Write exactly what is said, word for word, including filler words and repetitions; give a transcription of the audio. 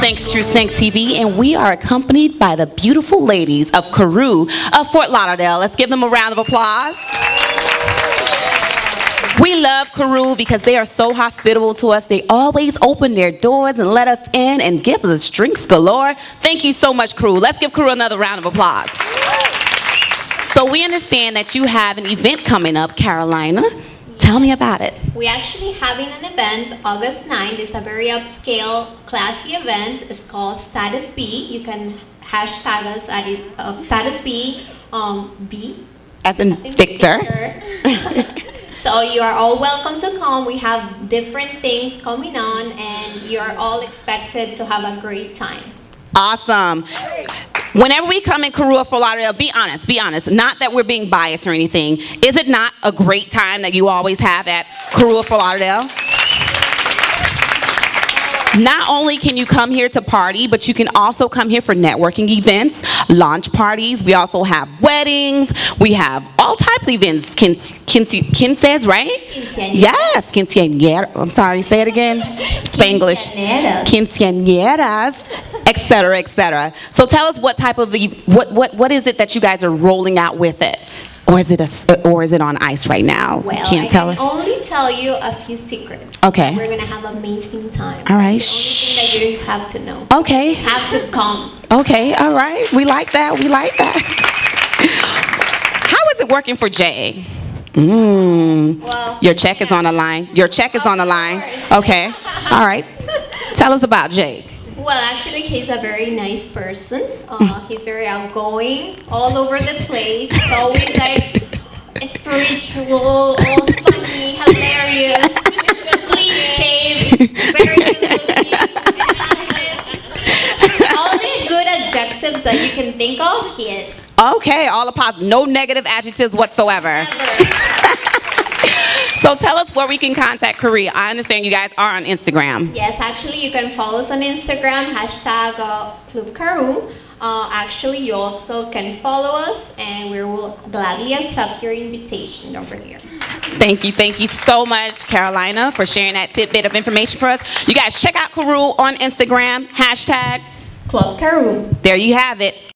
Thanks, TrueSync T V, and we are accompanied by the beautiful ladies of Karu of Fort Lauderdale. Let's give them a round of applause. We love Karu because they are so hospitable to us. They always open their doors and let us in and give us drinks galore. Thank you so much, Karu. Let's give Karu another round of applause. So we understand that you have an event coming up, Carolina. Tell me about it. We're actually having an event August ninth. It's a very upscale, classy event. It's called Status B. You can hashtag us at it, uh, Status B, um, B. As in, As in Victor. Victor. So you are all welcome to come. We have different things coming on, and you're all expected to have a great time. Awesome. Whenever we come in Karu for Lauderdale, be honest, be honest. Not that we're being biased or anything. Is it not a great time that you always have at Karu for Lauderdale? Not only can you come here to party, but you can also come here for networking events, launch parties. We also have weddings. We have all types of events. Kin, kin, kin says, right? Quinceañera. Yes, quinceañera. I'm sorry, say it again. Spanglish. Quinceañeras, et cetera, et cetera. So tell us what type of, what, what, what is it that you guys are rolling out with it? Or is it a, or is it on ice right now? Well, you can't I tell can us. Only tell you a few secrets. Okay. We're gonna have an amazing time. All right. That's the only thing that you have to know. Okay. You have to come. Okay. All right. We like that. We like that. How is it working for Jay? Mm. Well, your check yeah. is on the line. Your check is oh, on the line. Okay. All right. Tell us about Jay. Well, actually, he's a very nice person. Uh, he's very outgoing, all over the place. He's always like spiritual, all funny, hilarious, clean shaved, very good-looking. All the good adjectives that you can think of, he is. Okay, all the positive, no negative adjectives whatsoever. So tell us where we can contact Karu. I understand you guys are on Instagram. Yes, actually you can follow us on Instagram, hashtag uh, Club Karu. Uh, actually, you also can follow us and we will gladly accept your invitation over here. Thank you, thank you so much, Carolina, for sharing that tidbit of information for us. You guys check out Karu on Instagram, hashtag Club Karu. There you have it.